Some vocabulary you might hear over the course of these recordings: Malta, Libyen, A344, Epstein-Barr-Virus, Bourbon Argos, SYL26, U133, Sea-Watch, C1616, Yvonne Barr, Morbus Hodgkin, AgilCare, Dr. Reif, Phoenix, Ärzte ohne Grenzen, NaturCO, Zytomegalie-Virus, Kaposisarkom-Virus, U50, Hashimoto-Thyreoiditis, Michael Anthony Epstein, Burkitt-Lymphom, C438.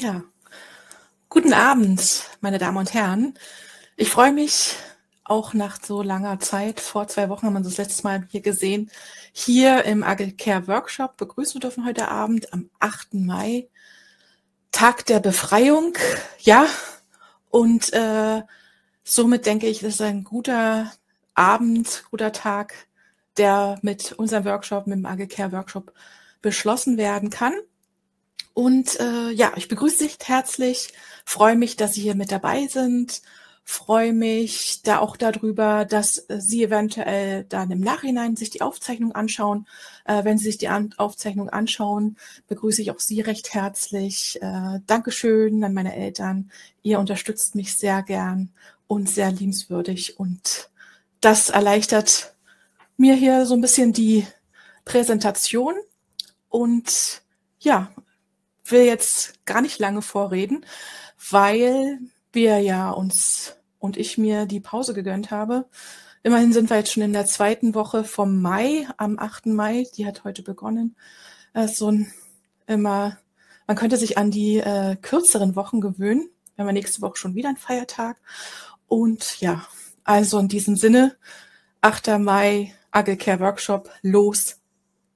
Ja, guten Abend, meine Damen und Herren. Ich freue mich, auch nach so langer Zeit, vor 2 Wochen haben wir uns das letzte Mal hier gesehen, hier im AgilCare Workshop begrüßen dürfen heute Abend am 8. Mai, Tag der Befreiung. Ja, und somit denke ich, das ist ein guter Abend, guter Tag, der mit unserem Workshop, mit dem AgilCare Workshop beschlossen werden kann. Und ja, ich begrüße dich herzlich, freue mich, dass Sie hier mit dabei sind, freue mich da auch darüber, dass Sie eventuell dann im Nachhinein sich die Aufzeichnung anschauen. Wenn Sie sich die Aufzeichnung anschauen, begrüße ich auch Sie recht herzlich. Dankeschön an meine Eltern, ihr unterstützt mich sehr gern und sehr liebenswürdig und das erleichtert mir hier so ein bisschen die Präsentation und ja, will jetzt gar nicht lange vorreden, weil wir ja uns und ich mir die Pause gegönnt habe. Immerhin sind wir jetzt schon in der 2. Woche vom Mai, am 8. Mai, die hat heute begonnen. So ein immer, man könnte sich an die kürzeren Wochen gewöhnen, wenn wir nächste Woche schon wieder einen Feiertag. Und ja, also in diesem Sinne, 8. Mai, AgilCare Workshop, los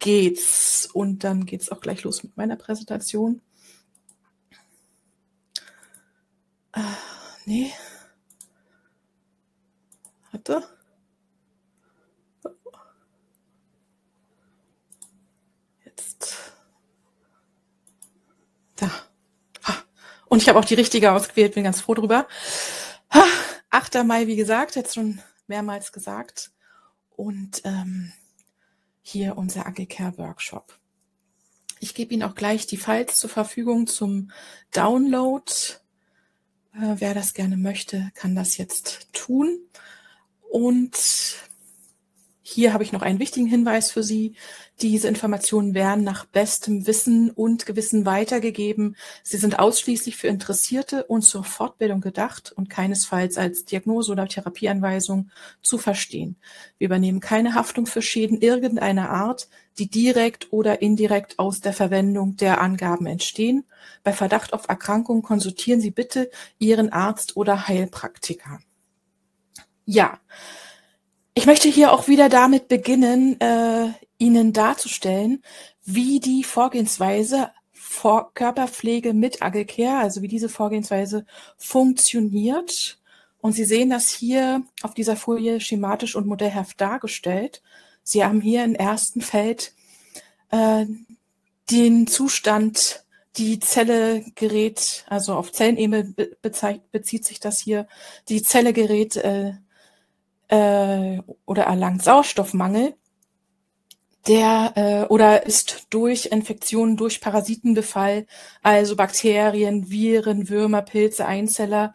geht's. Und dann geht's auch gleich los mit meiner Präsentation. Nee. Warte. Jetzt. Da. Und ich habe auch die richtige ausgewählt, bin ganz froh drüber. 8. Mai, wie gesagt, jetzt schon mehrmals gesagt. Und hier unser AgilCare Workshop. Ich gebe Ihnen auch gleich die Files zur Verfügung zum Download. Wer das gerne möchte, kann das jetzt tun. Und hier habe ich noch einen wichtigen Hinweis für Sie. Diese Informationen werden nach bestem Wissen und Gewissen weitergegeben. Sie sind ausschließlich für Interessierte und zur Fortbildung gedacht und keinesfalls als Diagnose oder Therapieanweisung zu verstehen. Wir übernehmen keine Haftung für Schäden irgendeiner Art, die direkt oder indirekt aus der Verwendung der Angaben entstehen. Bei Verdacht auf Erkrankung konsultieren Sie bitte Ihren Arzt oder Heilpraktiker. Ja, ich möchte hier auch wieder damit beginnen, Ihnen darzustellen, wie die Vorgehensweise vor Körperpflege mit AgilCare, also wie diese Vorgehensweise funktioniert. Und Sie sehen das hier auf dieser Folie schematisch und modellhaft dargestellt. Sie haben hier im ersten Feld den Zustand, die Zelle gerät, also auf Zellenebene bezieht sich das hier, die Zelle gerät oder erlangt Sauerstoffmangel, der oder ist durch Infektionen, durch Parasitenbefall, also Bakterien, Viren, Würmer, Pilze, Einzeller,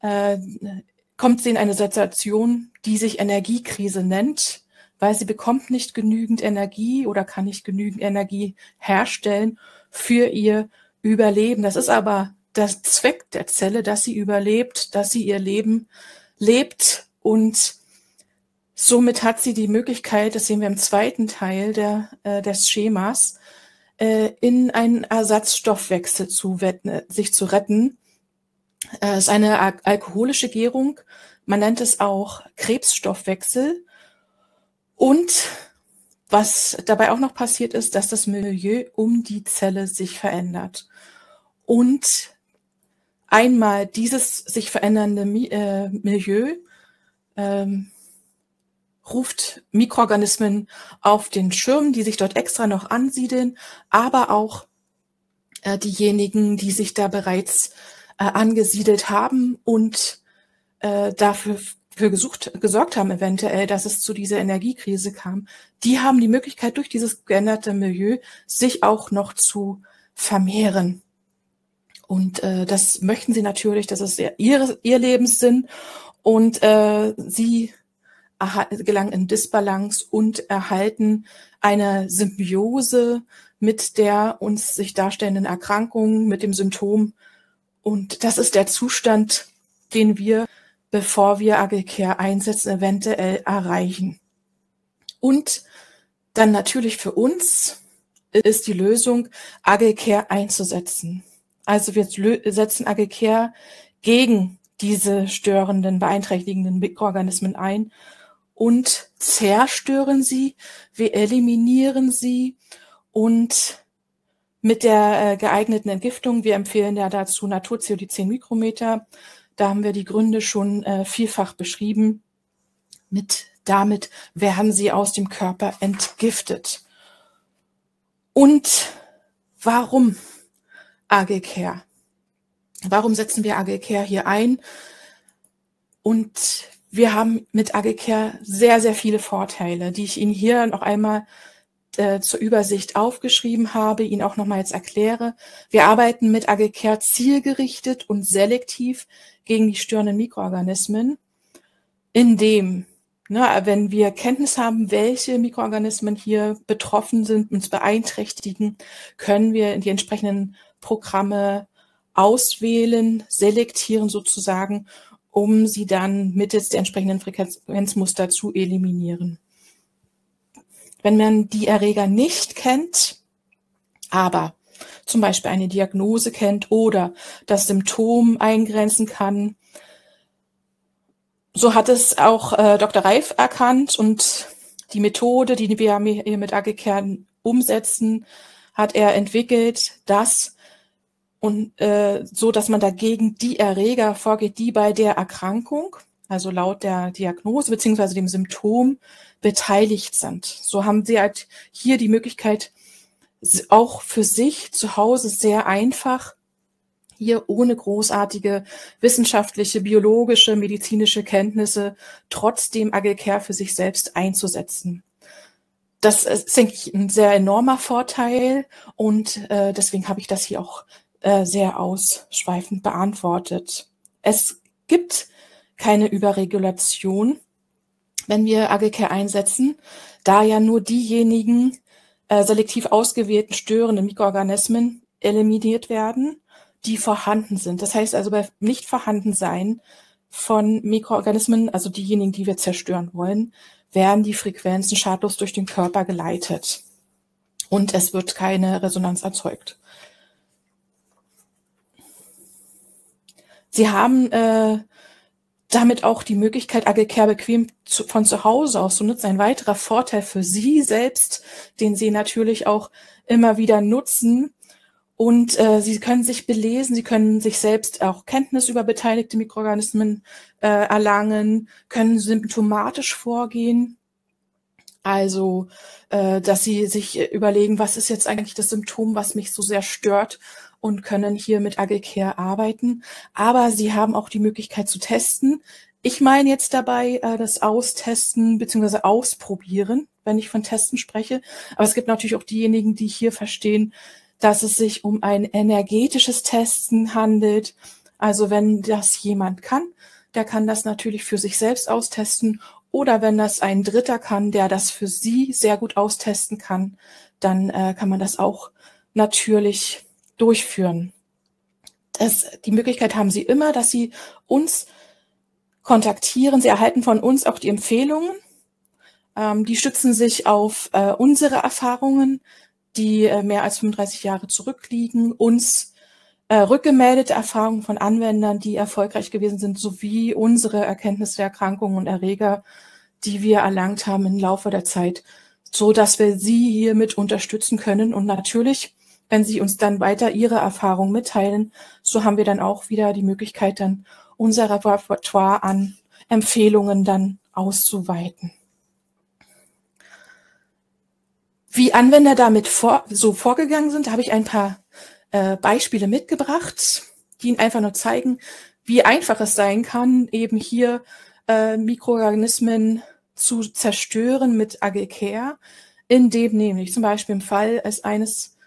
kommt sie in eine Situation, die sich Energiekrise nennt, weil sie bekommt nicht genügend Energie oder kann nicht genügend Energie herstellen für ihr Überleben. Das ist aber der Zweck der Zelle, dass sie überlebt, dass sie ihr Leben lebt. Und somit hat sie die Möglichkeit, das sehen wir im zweiten Teil des Schemas, in einen Ersatzstoffwechsel sich zu retten. Es ist eine alkoholische Gärung, man nennt es auch Krebsstoffwechsel. Und was dabei auch noch passiert ist, dass das Milieu um die Zelle sich verändert. Und einmal dieses sich verändernde Milieu ruft Mikroorganismen auf den Schirm, die sich dort extra noch ansiedeln, aber auch diejenigen, die sich da bereits angesiedelt haben und dafür gesorgt haben eventuell, dass es zu dieser Energiekrise kam. Die haben die Möglichkeit, durch dieses geänderte Milieu sich auch noch zu vermehren. Und das möchten sie natürlich, das ist ihr Lebenssinn. Und sie gelangen in Disbalance und erhalten eine Symbiose mit der uns sich darstellenden Erkrankung, mit dem Symptom. Und das ist der Zustand, den wir, bevor wir AgilCare einsetzen, eventuell erreichen. Und dann natürlich für uns ist die Lösung, AgilCare einzusetzen. Also wir setzen AgilCare gegen diese störenden, beeinträchtigenden Mikroorganismen ein und zerstören sie, wir eliminieren sie und mit der geeigneten Entgiftung, wir empfehlen ja dazu NaturCO die 10 Mikrometer, da haben wir die Gründe schon vielfach beschrieben, damit werden sie aus dem Körper entgiftet. Und warum AgilCare? Warum setzen wir AgilCare hier ein? Und wir haben mit AgilCare sehr, sehr viele Vorteile, die ich Ihnen hier noch einmal zur Übersicht aufgeschrieben habe, Ihnen auch nochmal jetzt erkläre. Wir arbeiten mit AgilCare zielgerichtet und selektiv gegen die störenden Mikroorganismen, indem, wenn wir Kenntnis haben, welche Mikroorganismen hier betroffen sind, uns beeinträchtigen, können wir die entsprechenden Programme auswählen, selektieren sozusagen, um sie dann mittels der entsprechenden Frequenzmuster zu eliminieren. Wenn man die Erreger nicht kennt, aber zum Beispiel eine Diagnose kennt oder das Symptom eingrenzen kann, so hat es auch Dr. Reif erkannt und die Methode, die wir mit AgilCare umsetzen, hat er entwickelt, so dass man dagegen die Erreger vorgeht, die bei der Erkrankung, also laut der Diagnose bzw. dem Symptom, beteiligt sind. So haben Sie halt hier die Möglichkeit, auch für sich zu Hause sehr einfach, hier ohne großartige wissenschaftliche, biologische, medizinische Kenntnisse, trotzdem AgilCare für sich selbst einzusetzen. Das ist, denke ich, ein sehr enormer Vorteil und deswegen habe ich das hier auch sehr ausschweifend beantwortet. Es gibt keine Überregulation, wenn wir AgilCare einsetzen, da ja nur diejenigen selektiv ausgewählten störenden Mikroorganismen eliminiert werden, die vorhanden sind. Das heißt also, bei Nichtvorhandensein von Mikroorganismen, also diejenigen, die wir zerstören wollen, werden die Frequenzen schadlos durch den Körper geleitet und es wird keine Resonanz erzeugt. Sie haben damit auch die Möglichkeit, AgilCare bequem von zu Hause aus zu nutzen. Ein weiterer Vorteil für Sie selbst, den Sie natürlich auch immer wieder nutzen. Und Sie können sich belesen, Sie können sich selbst auch Kenntnis über beteiligte Mikroorganismen erlangen, können symptomatisch vorgehen. Also, dass Sie sich überlegen, was ist jetzt eigentlich das Symptom, was mich so sehr stört, und können hier mit AgilCare arbeiten. Aber Sie haben auch die Möglichkeit zu testen. Ich meine jetzt dabei das Austesten bzw. Ausprobieren, wenn ich von Testen spreche. Aber es gibt natürlich auch diejenigen, die hier verstehen, dass es sich um ein energetisches Testen handelt. Also wenn das jemand kann, der kann das natürlich für sich selbst austesten. Oder wenn das ein Dritter kann, der das für Sie sehr gut austesten kann, dann kann man das auch natürlich durchführen. Die Möglichkeit haben Sie immer, dass Sie uns kontaktieren. Sie erhalten von uns auch die Empfehlungen. Die stützen sich auf unsere Erfahrungen, die mehr als 35 Jahre zurückliegen, uns rückgemeldete Erfahrungen von Anwendern, die erfolgreich gewesen sind, sowie unsere Erkenntnisse der Erkrankungen und Erreger, die wir erlangt haben im Laufe der Zeit, so dass wir Sie hiermit unterstützen können. Und natürlich, wenn Sie uns dann weiter Ihre Erfahrung mitteilen, so haben wir dann auch wieder die Möglichkeit, dann unser Repertoire an Empfehlungen dann auszuweiten. Wie Anwender damit vorgegangen sind, habe ich ein paar Beispiele mitgebracht, die Ihnen einfach nur zeigen, wie einfach es sein kann, eben hier Mikroorganismen zu zerstören mit AgilCare, indem nämlich zum Beispiel im Fall eines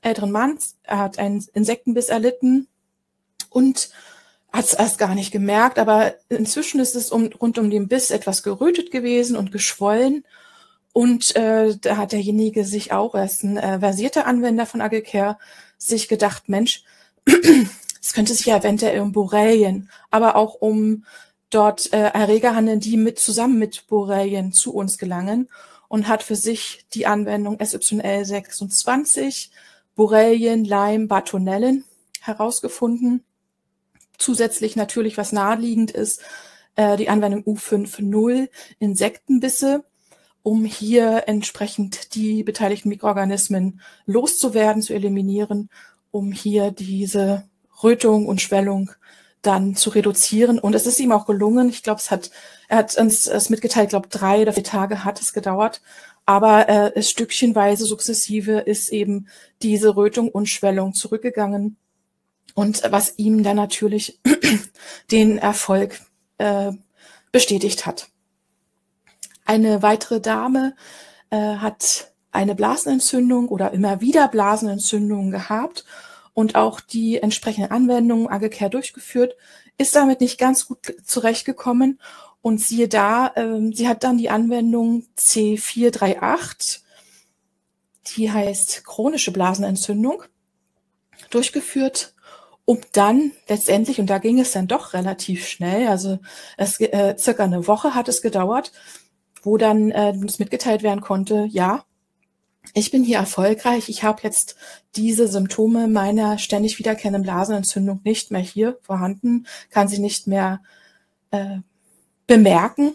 älteren Manns, er hat einen Insektenbiss erlitten und hat es erst gar nicht gemerkt, aber inzwischen ist es rund um den Biss etwas gerötet gewesen und geschwollen. Und da hat derjenige sich auch, er ist ein versierter Anwender von AgilCare, sich gedacht, Mensch, es könnte sich ja eventuell um Borrelien, aber auch um dort Erreger handeln, die zusammen mit Borrelien zu uns gelangen, und hat für sich die Anwendung SYL26 Borrelien, Lyme, Bartonellen herausgefunden. Zusätzlich natürlich, was naheliegend ist, die Anwendung U50, Insektenbisse, um hier entsprechend die beteiligten Mikroorganismen loszuwerden, zu eliminieren, um hier diese Rötung und Schwellung dann zu reduzieren. Und es ist ihm auch gelungen. Ich glaube, er hat uns es mitgeteilt, ich glaube, 3 oder 4 Tage hat es gedauert. Aber stückchenweise, sukzessive ist eben diese Rötung und Schwellung zurückgegangen. Und was ihm dann natürlich den Erfolg bestätigt hat. Eine weitere Dame hat eine Blasenentzündung oder immer wieder Blasenentzündungen gehabt und auch die entsprechenden Anwendungen AgilCare durchgeführt, ist damit nicht ganz gut zurechtgekommen. Und siehe da, sie hat dann die Anwendung C438, die heißt chronische Blasenentzündung, durchgeführt, um dann letztendlich, und da ging es dann doch relativ schnell, also es, circa eine Woche hat es gedauert, wo dann uns mitgeteilt werden konnte, ja, ich bin hier erfolgreich, ich habe jetzt diese Symptome meiner ständig wiederkehrenden Blasenentzündung nicht mehr hier vorhanden, kann sie nicht mehr bemerken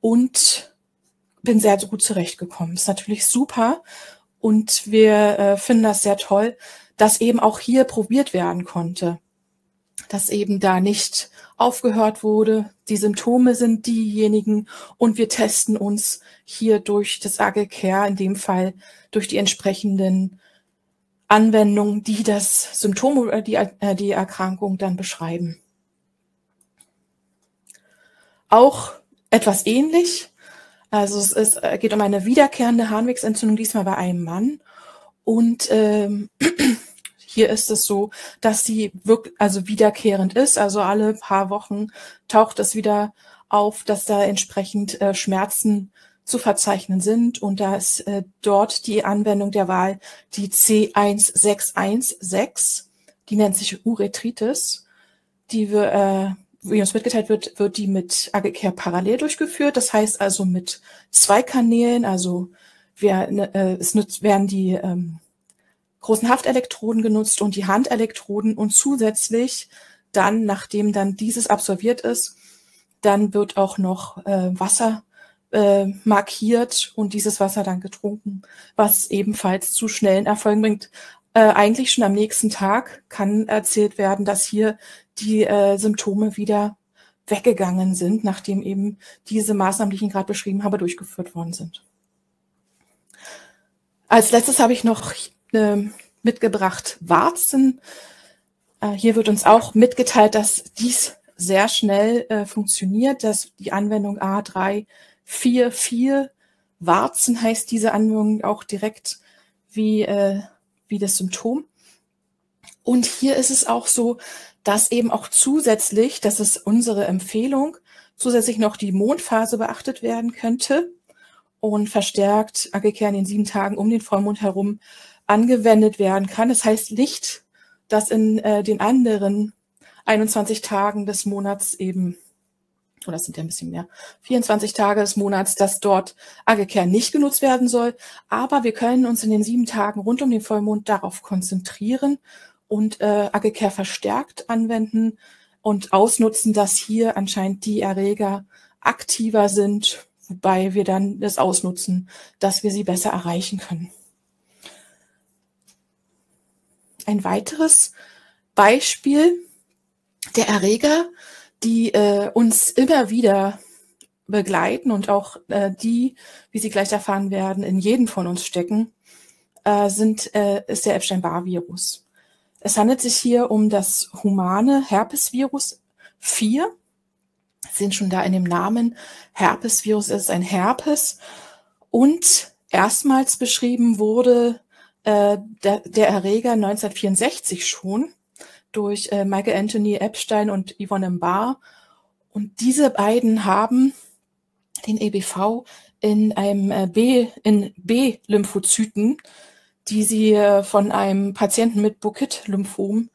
und bin sehr gut zurechtgekommen. Ist natürlich super und wir finden das sehr toll, dass eben auch hier probiert werden konnte, dass eben da nicht aufgehört wurde. Die Symptome sind diejenigen und wir testen uns hier durch das AgilCare, in dem Fall durch die entsprechenden Anwendungen, die das Symptom oder die Erkrankung dann beschreiben. Auch etwas ähnlich, also es geht um eine wiederkehrende Harnwegsentzündung, diesmal bei einem Mann. Und hier ist es so, dass sie wirklich, also wiederkehrend ist, also alle paar Wochen taucht es wieder auf, dass da entsprechend Schmerzen zu verzeichnen sind und da ist dort die Anwendung der Wahl die C1616, die nennt sich Urethritis, die wir, wie uns mitgeteilt wird, wird die mit AgilCare parallel durchgeführt, das heißt also mit 2 Kanälen, also werden die großen Haftelektroden genutzt und die Handelektroden und zusätzlich dann, nachdem dann dieses absolviert ist, dann wird auch noch Wasser markiert und dieses Wasser dann getrunken, was ebenfalls zu schnellen Erfolgen bringt. Eigentlich schon am nächsten Tag kann erzählt werden, dass hier die Symptome wieder weggegangen sind, nachdem eben diese Maßnahmen, die ich Ihnen gerade beschrieben habe, durchgeführt worden sind. Als letztes habe ich noch mitgebracht Warzen. Hier wird uns auch mitgeteilt, dass dies sehr schnell funktioniert, dass die Anwendung A344 Warzen heißt diese Anwendung auch direkt wie das Symptom. Und hier ist es auch so, dass eben auch zusätzlich, das ist unsere Empfehlung, zusätzlich noch die Mondphase beachtet werden könnte und verstärkt AgilCare in den 7 Tagen um den Vollmond herum angewendet werden kann. Das heißt Licht, das in den anderen 21 Tagen des Monats eben, oder das sind ja ein bisschen mehr, 24 Tage des Monats, dass dort AgilCare nicht genutzt werden soll. Aber wir können uns in den 7 Tagen rund um den Vollmond darauf konzentrieren und AgilCare verstärkt anwenden und ausnutzen, dass hier anscheinend die Erreger aktiver sind, wobei wir dann das ausnutzen, dass wir sie besser erreichen können. Ein weiteres Beispiel der Erreger, die uns immer wieder begleiten und auch die, wie Sie gleich erfahren werden, in jedem von uns stecken, ist der Epstein-Barr-Virus. Es handelt sich hier um das humane Herpesvirus 4. Sind schon da in dem Namen. Herpesvirus ist ein Herpes und erstmals beschrieben wurde der Erreger 1964 schon durch Michael Anthony Epstein und Yvonne Barr. Und diese beiden haben den EBV in einem B-Lymphozyten, die sie von einem Patienten mit Burkitt-Lymphom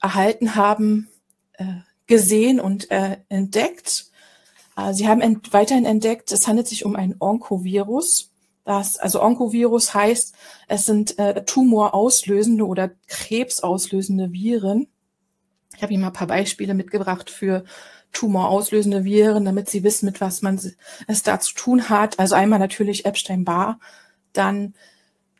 erhalten haben, gesehen und entdeckt. Sie haben weiterhin entdeckt, es handelt sich um ein Onkovirus, Das, also Onkovirus heißt, es sind tumorauslösende oder krebsauslösende Viren. Ich habe hier mal ein paar Beispiele mitgebracht für tumorauslösende Viren, damit Sie wissen, mit was man es da zu tun hat. Also einmal natürlich Epstein-Barr, dann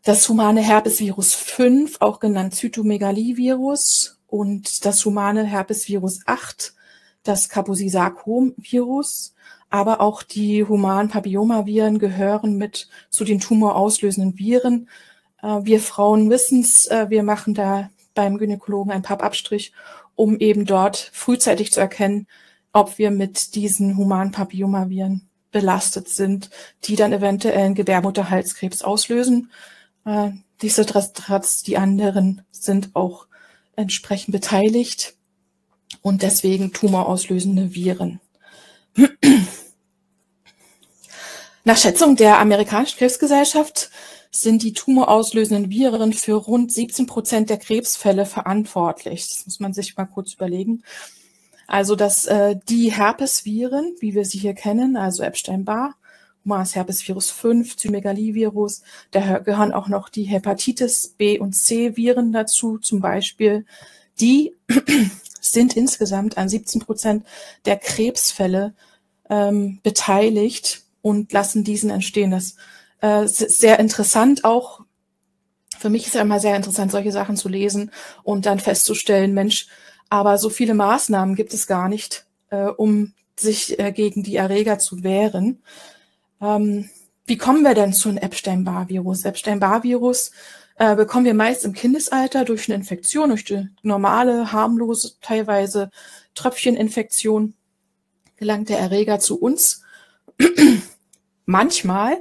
das humane Herpesvirus 5, auch genannt Zytomegalie-Virus, und das humane Herpesvirus 8, das Kaposisarkom-Virus, aber auch die humanen Papillomaviren gehören mit zu den tumorauslösenden Viren. Wir Frauen wissen es, wir machen da beim Gynäkologen einen Pappabstrich, um eben dort frühzeitig zu erkennen, ob wir mit diesen humanen Papillomaviren belastet sind, die dann eventuell Gebärmutterhalskrebs auslösen. Nichtsdestotrotz, die anderen sind auch entsprechend beteiligt und deswegen tumorauslösende Viren. Nach Schätzung der amerikanischen Krebsgesellschaft sind die tumorauslösenden Viren für rund 17% der Krebsfälle verantwortlich. Das muss man sich mal kurz überlegen. Also dass die Herpesviren, wie wir sie hier kennen, also Epstein-Barr, Humanes Herpesvirus 5, Zytomegalie-Virus, da gehören auch noch die Hepatitis B und C Viren dazu zum Beispiel. Die sind insgesamt an 17% der Krebsfälle beteiligt und lassen diesen entstehen. Das sehr interessant auch. Für mich ist ja immer sehr interessant, solche Sachen zu lesen und dann festzustellen, Mensch, aber so viele Maßnahmen gibt es gar nicht, um sich gegen die Erreger zu wehren. Wie kommen wir denn zu einem Epstein-Barr-Virus? Epstein-Barr-Virus bekommen wir meist im Kindesalter durch eine Infektion, durch die normale, harmlose, teilweise Tröpfcheninfektion gelangt der Erreger zu uns. Manchmal,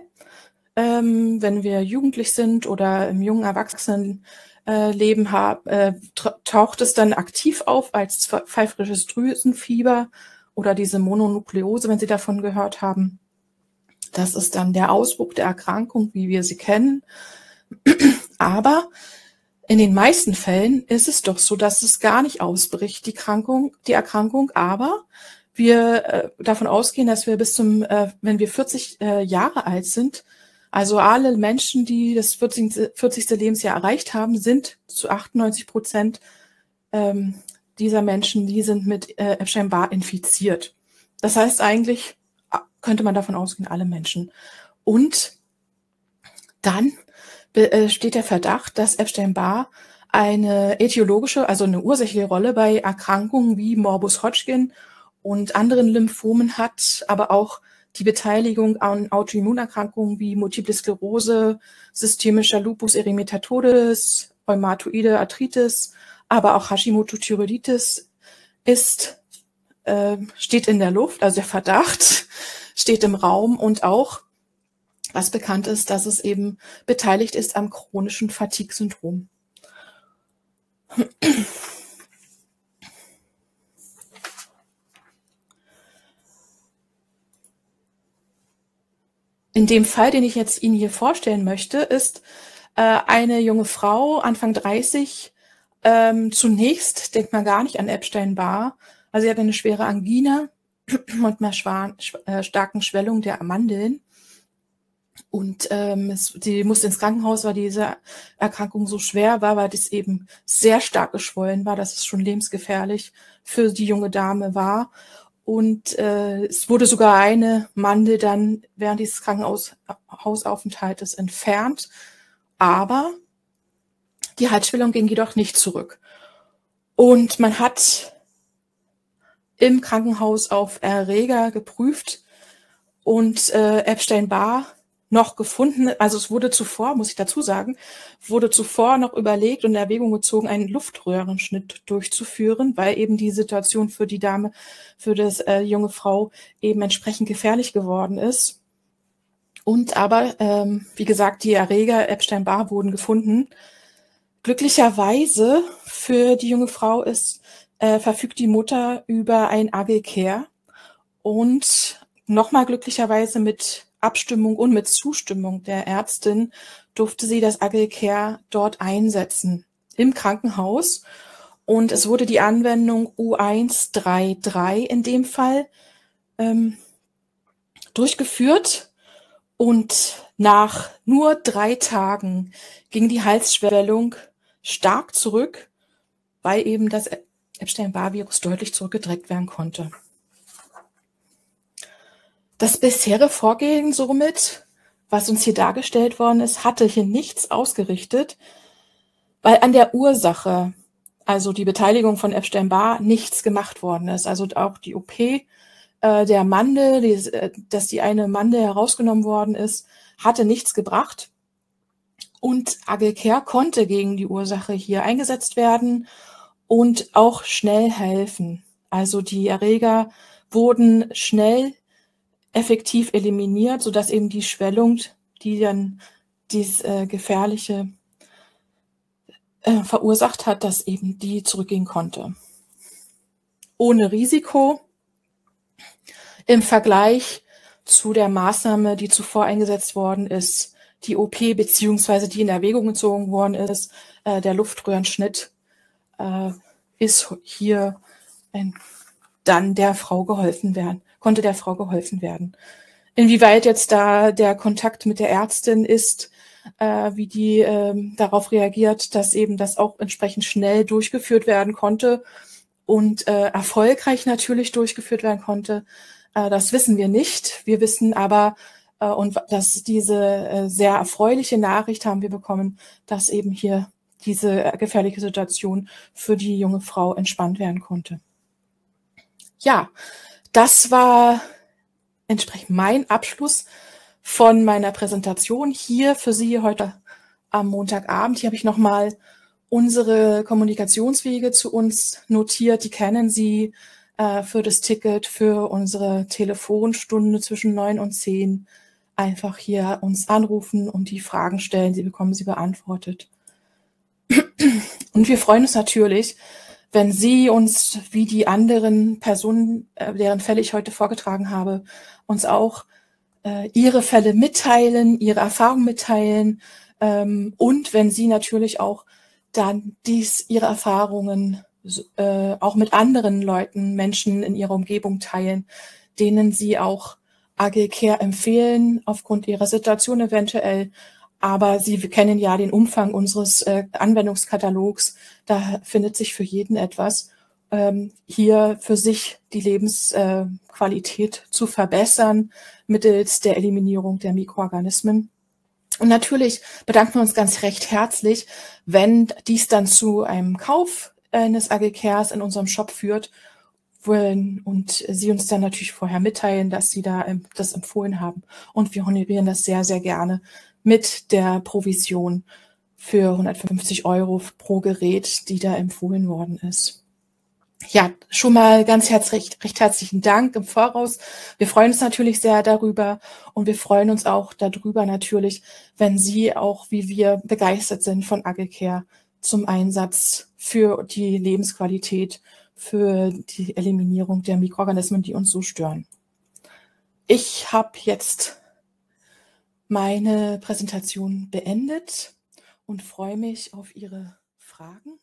wenn wir jugendlich sind oder im jungen Erwachsenenleben haben, taucht es dann aktiv auf als pfeifrisches Drüsenfieber oder diese Mononukleose, wenn Sie davon gehört haben. Das ist dann der Ausbruch der Erkrankung, wie wir sie kennen. Aber in den meisten Fällen ist es doch so, dass es gar nicht ausbricht, die Erkrankung, aber wir davon ausgehen, dass wir bis zum, wenn wir 40 Jahre alt sind, also alle Menschen, die das 40. Lebensjahr erreicht haben, sind zu 98% dieser Menschen, die sind mit Epstein-Barr infiziert. Das heißt eigentlich, könnte man davon ausgehen, alle Menschen. Und dann steht der Verdacht, dass Epstein-Barr eine etiologische, also eine ursächliche Rolle bei Erkrankungen wie Morbus Hodgkin und anderen Lymphomen hat, aber auch die Beteiligung an Autoimmunerkrankungen wie Multiple Sklerose, systemischer Lupus erythematodes, Rheumatoide Arthritis, aber auch Hashimoto-Thyreoiditis steht in der Luft, also der Verdacht steht im Raum und auch, was bekannt ist, dass es eben beteiligt ist am chronischen Fatigue-Syndrom. In dem Fall, den ich jetzt Ihnen hier vorstellen möchte, ist eine junge Frau, Anfang 30, zunächst denkt man gar nicht an Epstein-Barr, also sie hat eine schwere Angina und einer starken Schwellung der Amandeln. Und sie musste ins Krankenhaus, weil diese Erkrankung so schwer war, weil das eben sehr stark geschwollen war, dass es schon lebensgefährlich für die junge Dame war. Und es wurde sogar eine Mandel dann während dieses Krankenhausaufenthaltes entfernt. Aber die Halsschwellung ging jedoch nicht zurück. Und man hat im Krankenhaus auf Erreger geprüft und Epstein-Barr noch gefunden. Also es wurde zuvor, muss ich dazu sagen, wurde zuvor noch überlegt und in Erwägung gezogen, einen Luftröhrenschnitt durchzuführen, weil eben die Situation für die Dame, für das junge Frau eben entsprechend gefährlich geworden ist. Und aber, wie gesagt, die Erreger Epstein-Barr wurden gefunden. Glücklicherweise für die junge Frau verfügt die Mutter über ein AgilCare und nochmal glücklicherweise mit Abstimmung und mit Zustimmung der Ärztin durfte sie das AgilCare dort einsetzen im Krankenhaus und es wurde die Anwendung U133 in dem Fall durchgeführt und Nach nur 3 Tagen ging die Halsschwellung stark zurück, weil eben das Epstein-Barr-Virus deutlich zurückgedrängt werden konnte. Das bisherige Vorgehen somit, was uns hier dargestellt worden ist, hatte hier nichts ausgerichtet, weil an der Ursache, also die Beteiligung von Epstein-Barr, nichts gemacht worden ist. Also auch die OP der Mandel, dass die eine Mandel herausgenommen worden ist, hatte nichts gebracht. Und AgilCare konnte gegen die Ursache hier eingesetzt werden und auch schnell helfen. Also die Erreger wurden schnell effektiv eliminiert, sodass eben die Schwellung, die dann dieses Gefährliche verursacht hat, dass eben die zurückgehen konnte. Ohne Risiko im Vergleich zu der Maßnahme, die zuvor eingesetzt worden ist, die OP bzw. die in Erwägung gezogen worden ist, der Luftröhrenschnitt, ist hier dann der Frau geholfen werden, konnte der Frau geholfen werden. Inwieweit jetzt da der Kontakt mit der Ärztin ist, wie die darauf reagiert, dass eben das auch entsprechend schnell durchgeführt werden konnte und erfolgreich natürlich durchgeführt werden konnte, das wissen wir nicht. Wir wissen aber, und dass diese sehr erfreuliche Nachricht haben wir bekommen, dass eben hier diese gefährliche Situation für die junge Frau entspannt werden konnte. Ja, das war entsprechend mein Abschluss von meiner Präsentation hier für Sie heute am Montagabend. Hier habe ich nochmal unsere Kommunikationswege zu uns notiert. Die kennen Sie für das Ticket, für unsere Telefonstunde zwischen 9 und 10. Einfach hier uns anrufen und die Fragen stellen. Sie bekommen sie beantwortet. Und wir freuen uns natürlich, wenn Sie uns, wie die anderen Personen, deren Fälle ich heute vorgetragen habe, uns auch Ihre Fälle mitteilen, Ihre Erfahrungen mitteilen und wenn Sie natürlich auch dann Ihre Erfahrungen auch mit anderen Leuten, Menschen in Ihrer Umgebung teilen, denen Sie auch AgilCare empfehlen, aufgrund ihrer Situation eventuell. Aber Sie kennen ja den Umfang unseres Anwendungskatalogs, da findet sich für jeden etwas. Hier für sich die Lebensqualität zu verbessern mittels der Eliminierung der Mikroorganismen. Und natürlich bedanken wir uns ganz recht herzlich, wenn dies dann zu einem Kauf eines AgilCares in unserem Shop führt und Sie uns dann natürlich vorher mitteilen, dass Sie da das empfohlen haben. Und wir honorieren das sehr, sehr gerne mit der Provision für 150 € pro Gerät, die da empfohlen worden ist. Ja, schon mal ganz recht herzlichen Dank im Voraus. Wir freuen uns natürlich sehr darüber und wir freuen uns auch darüber natürlich, wenn Sie auch, wie wir, begeistert sind von AgilCare zum Einsatz für die Lebensqualität, für die Eliminierung der Mikroorganismen, die uns so stören. Ich habe jetzt meine Präsentation beendet und freue mich auf Ihre Fragen.